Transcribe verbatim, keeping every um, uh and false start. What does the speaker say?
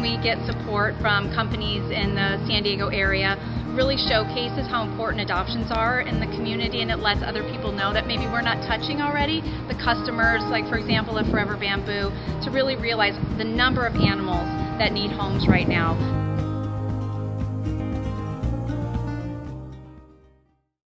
when we get support from companies in the San Diego area really showcases how important adoptions are in the community, and it lets other people know that maybe we're not touching already the customers, like for example of Forever Bamboo, to really realize the number of animals that need homes right now.